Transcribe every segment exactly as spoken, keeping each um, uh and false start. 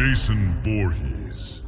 Jason Voorhees.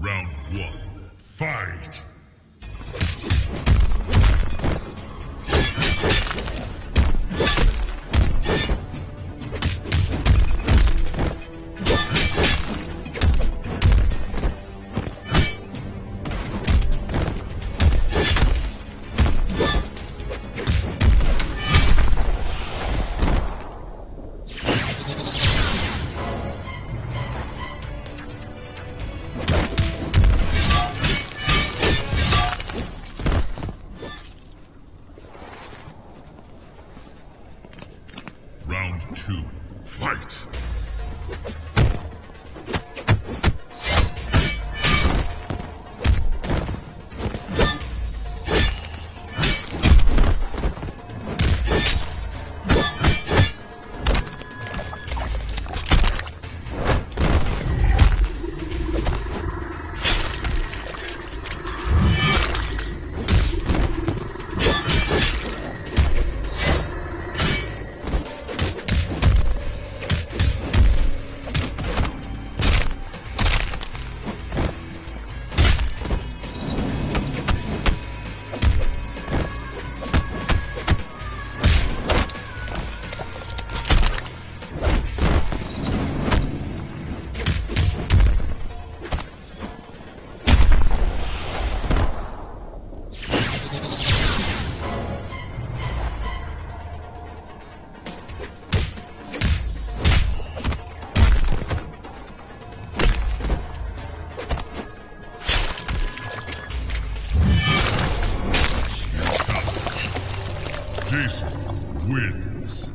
Round one, fight! Round two, fight! Jason wins.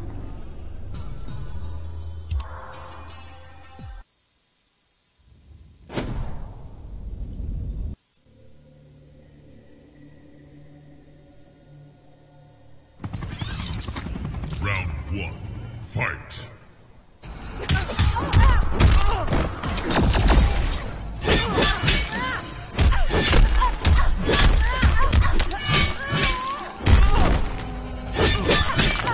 Round one, fight! Round two, fight! Jason wins. Round one, fight.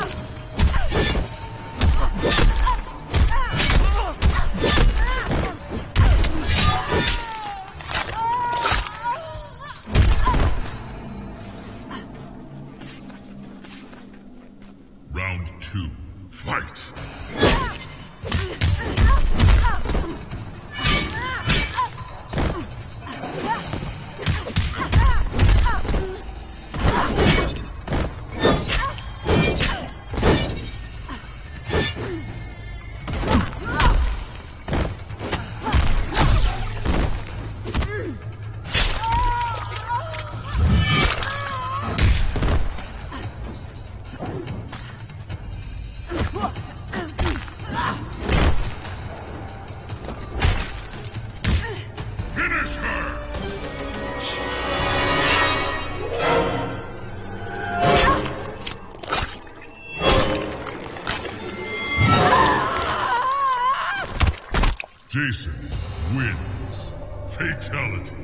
Jason wins. Fatality.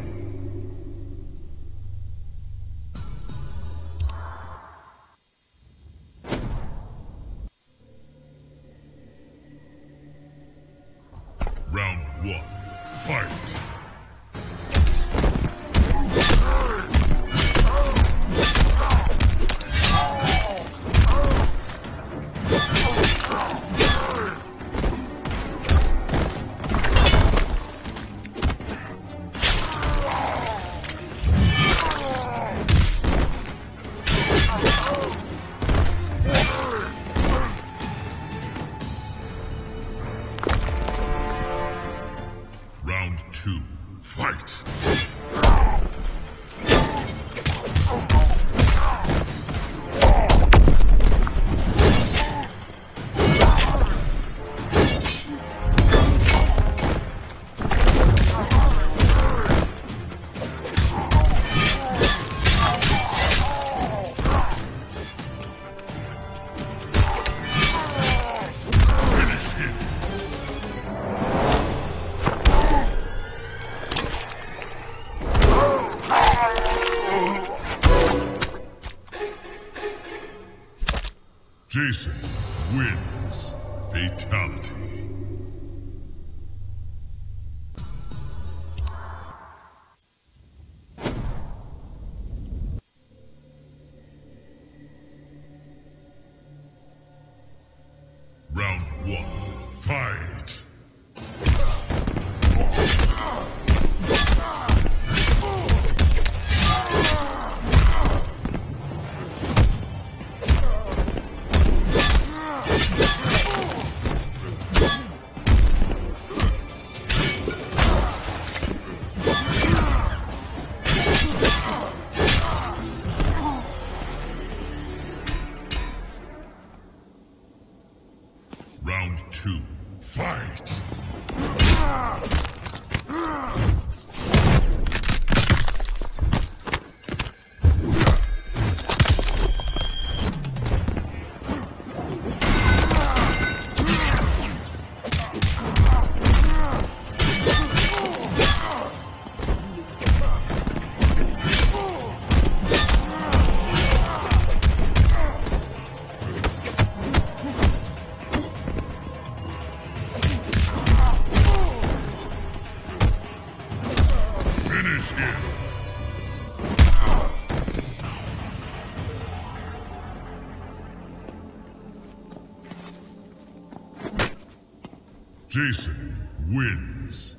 Round one. Fight. Jason wins. Fatality. Round one. Fight. Round two, fight! Jason wins.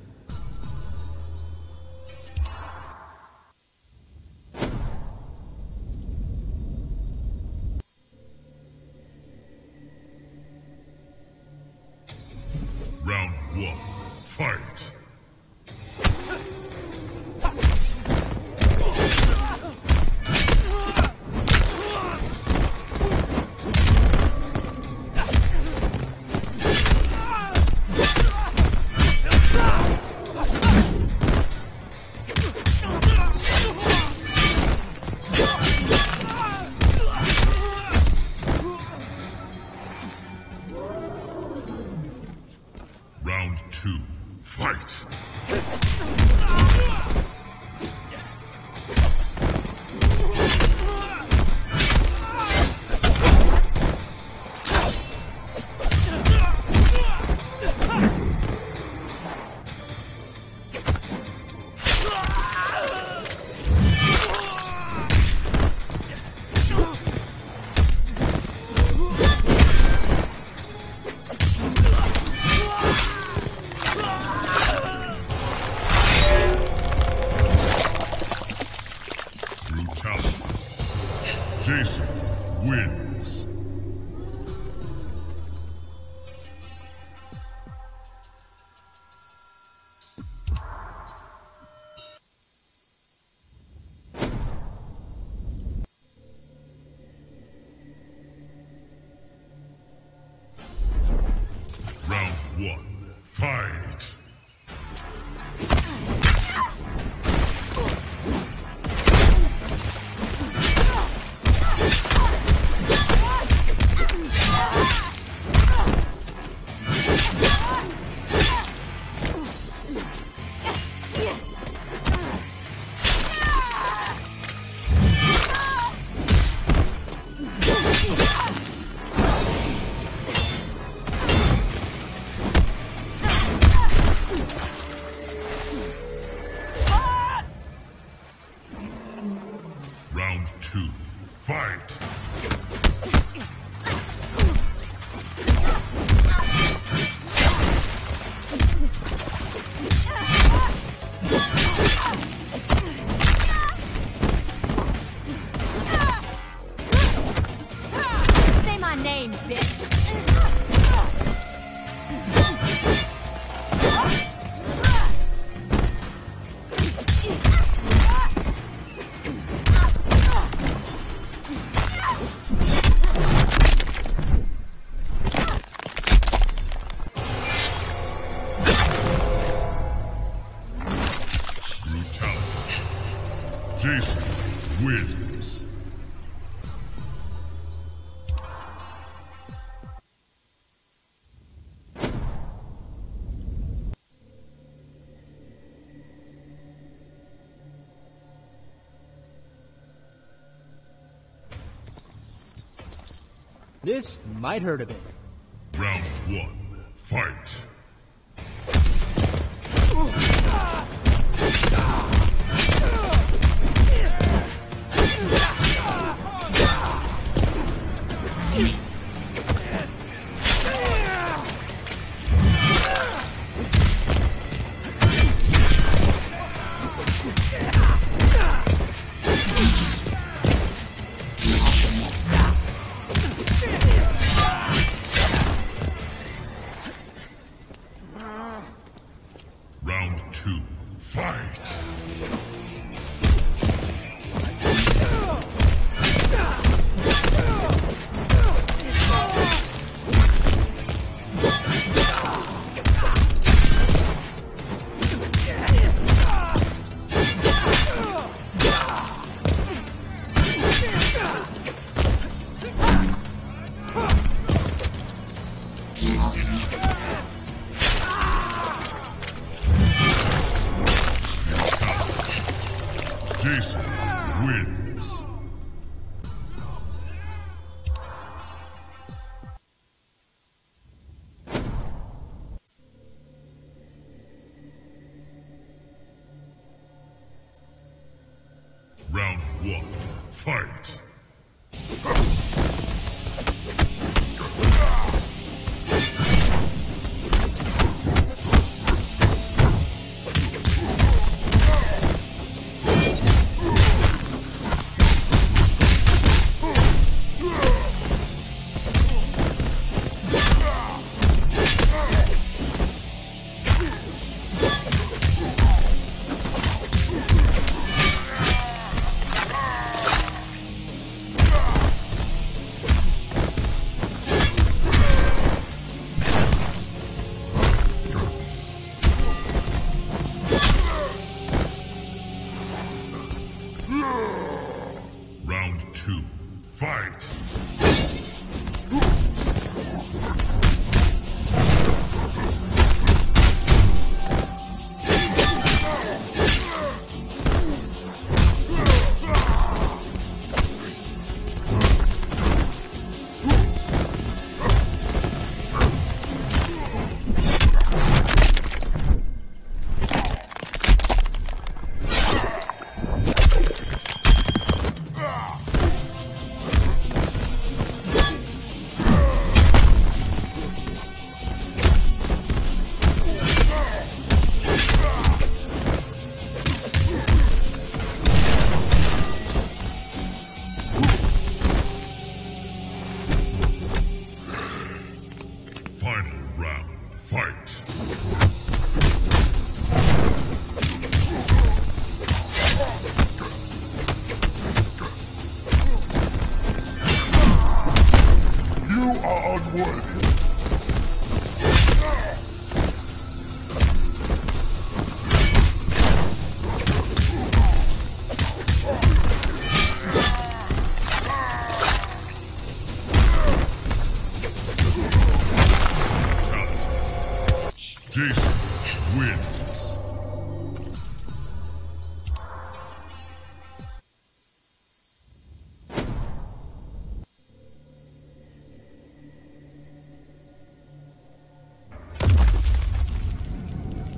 Round one, fight. Two, fight! Jason wins. Round one, fight. Let's go. Round two, fight! Jason wins. This might hurt a bit. Round one, fight. Jason wins. Round one, fight.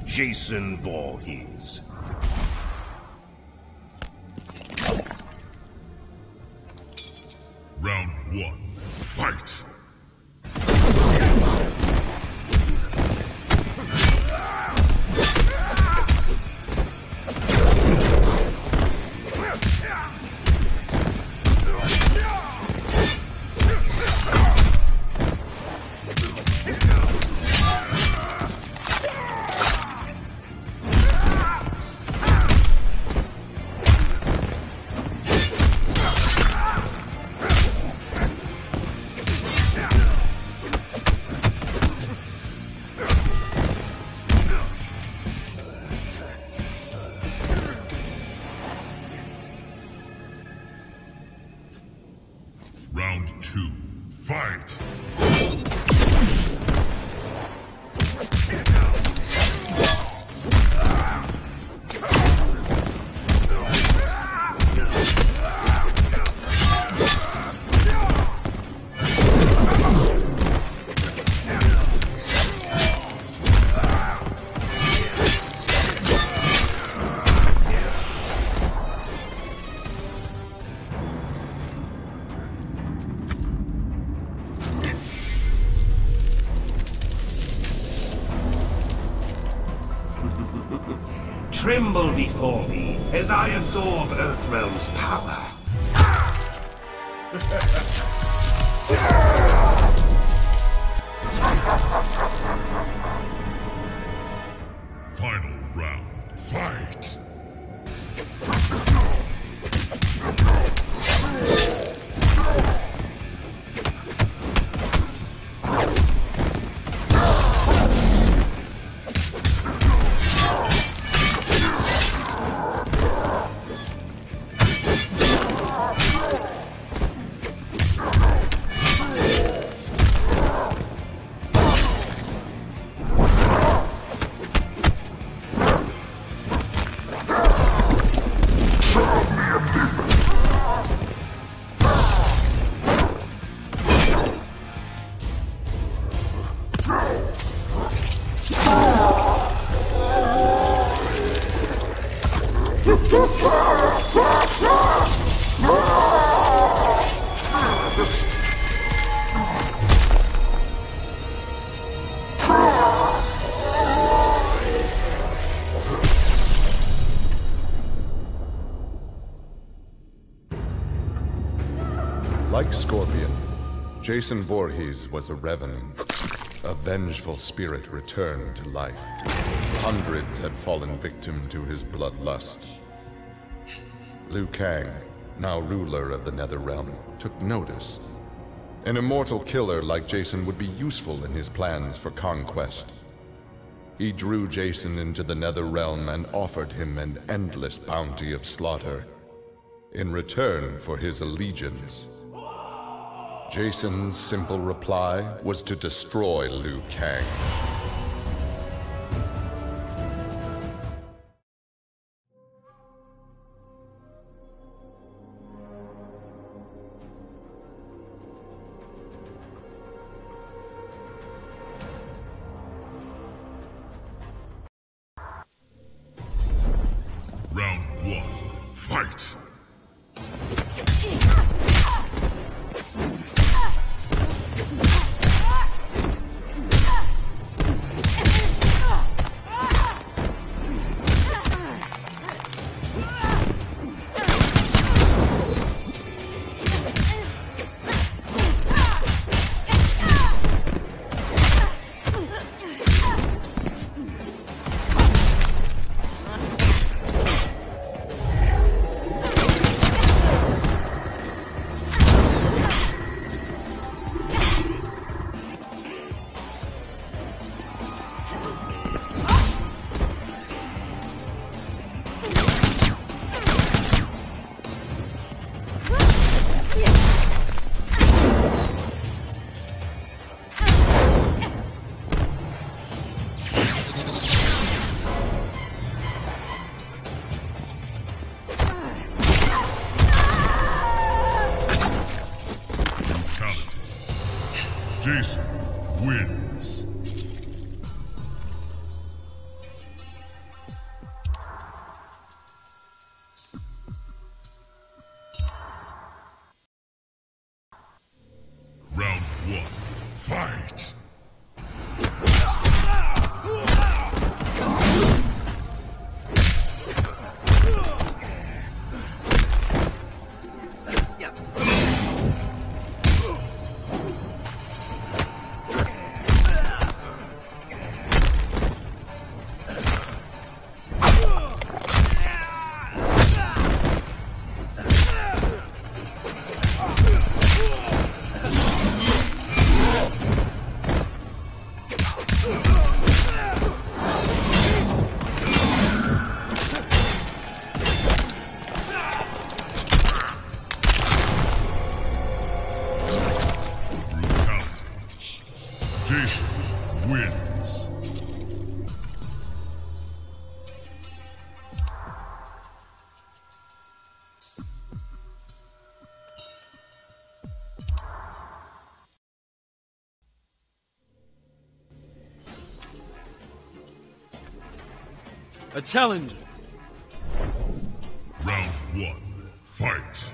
Jason wins. Jason Voorhees. one, fight! Tremble before me as I absorb Earthrealm's power. Final round, fight! Like Scorpion, Jason Voorhees was a revenant. A vengeful spirit returned to life. Hundreds had fallen victim to his bloodlust. Liu Kang, now ruler of the Nether Realm, took notice. An immortal killer like Jason would be useful in his plans for conquest. He drew Jason into the Nether Realm and offered him an endless bounty of slaughter in return for his allegiance. Jason's simple reply was to destroy Liu Kang. Round one, fight! Jason wins. A challenger. Round one, fight.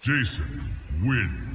Jason wins.